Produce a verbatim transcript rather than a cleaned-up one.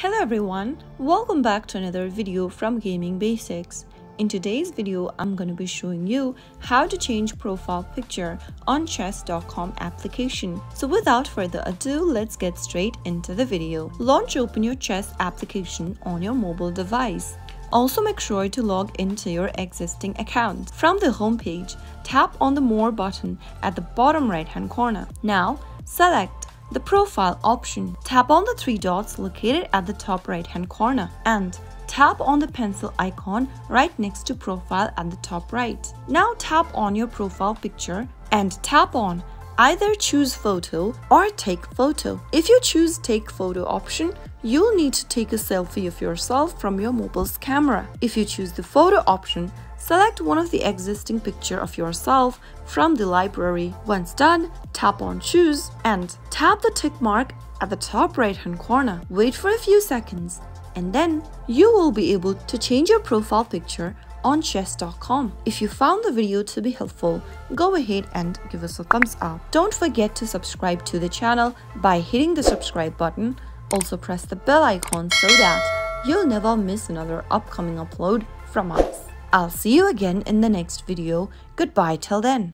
Hello everyone, welcome back to another video from Gaming Basics. In today's video, I'm going to be showing you how to change profile picture on chess dot com application. So without further ado, let's get straight into the video. Launch open your chess application on your mobile device. Also make sure to log into your existing account. From the home page, tap on the More button at the bottom right hand corner. Now select the profile option. Tap on the three dots located at the top right hand corner and tap on the pencil icon right next to profile at the top right. Now tap on your profile picture and tap on either choose photo or take photo. If you choose take photo option, you'll need to take a selfie of yourself from your mobile's camera. If you choose the photo option, select one of the existing picture of yourself from the library. Once done, tap on choose and tap the tick mark at the top right hand corner. Wait for a few seconds and then you will be able to change your profile picture on chess dot com. If you found the video to be helpful, go ahead and give us a thumbs up. Don't forget to subscribe to the channel by hitting the subscribe button. Also press the bell icon so that you'll never miss another upcoming upload from us. I'll see you again in the next video. Goodbye till then.